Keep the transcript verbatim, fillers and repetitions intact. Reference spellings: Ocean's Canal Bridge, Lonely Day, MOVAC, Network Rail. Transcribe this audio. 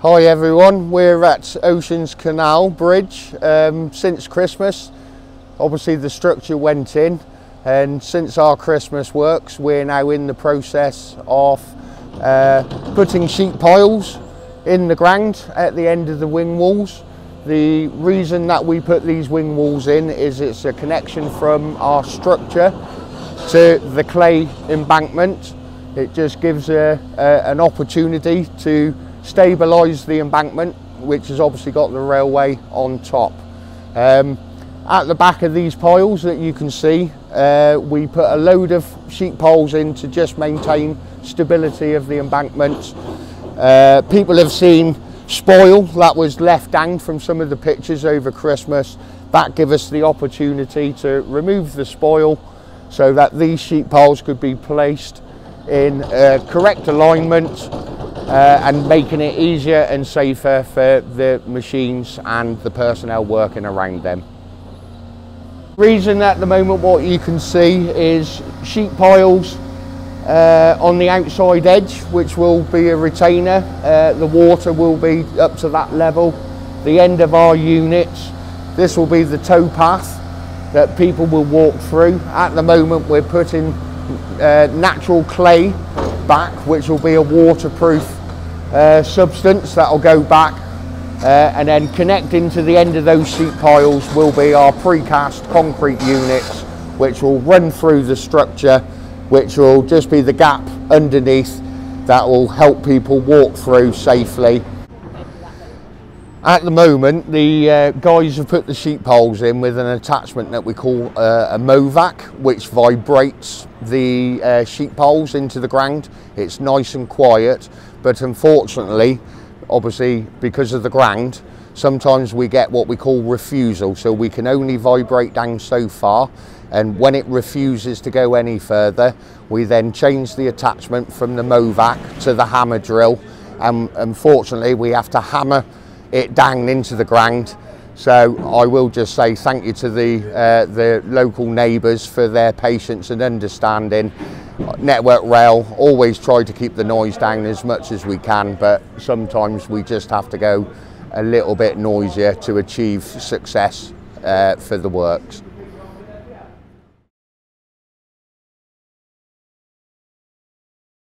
Hi everyone, we're at Ocean's Canal Bridge. Um, since Christmas, obviously the structure went in, and since our Christmas works, we're now in the process of uh, putting sheet piles in the ground at the end of the wing walls. The reason that we put these wing walls in is it's a connection from our structure to the clay embankment. It just gives a, a, an opportunity to stabilise the embankment, which has obviously got the railway on top. Um, at the back of these piles that you can see, uh, we put a load of sheet poles in to just maintain stability of the embankment. Uh, people have seen spoil that was left down from some of the pictures over Christmas. That gave us the opportunity to remove the spoil so that these sheet poles could be placed in uh, correct alignment, Uh, and making it easier and safer for the machines and the personnel working around them. The reason at the moment what you can see is sheet piles uh, on the outside edge, which will be a retainer. Uh, the water will be up to that level. The end of our units, this will be the tow path that people will walk through. At the moment we're putting uh, natural clay back, which will be a waterproof uh, substance that will go back, uh, and then connecting to the end of those sheet piles will be our precast concrete units, which will run through the structure, which will just be the gap underneath that will help people walk through safely. At the moment the uh, guys have put the sheet poles in with an attachment that we call uh, a MOVAC, which vibrates the uh, sheet poles into the ground. It's nice and quiet, but unfortunately, obviously because of the ground, sometimes we get what we call refusal, so we can only vibrate down so far, and when it refuses to go any further, we then change the attachment from the MOVAC to the hammer drill, and unfortunately we have to hammer it down into the ground. So I will just say thank you to the uh, the local neighbours for their patience and understanding. Network Rail always try to keep the noise down as much as we can, but sometimes we just have to go a little bit noisier to achieve success uh, for the works.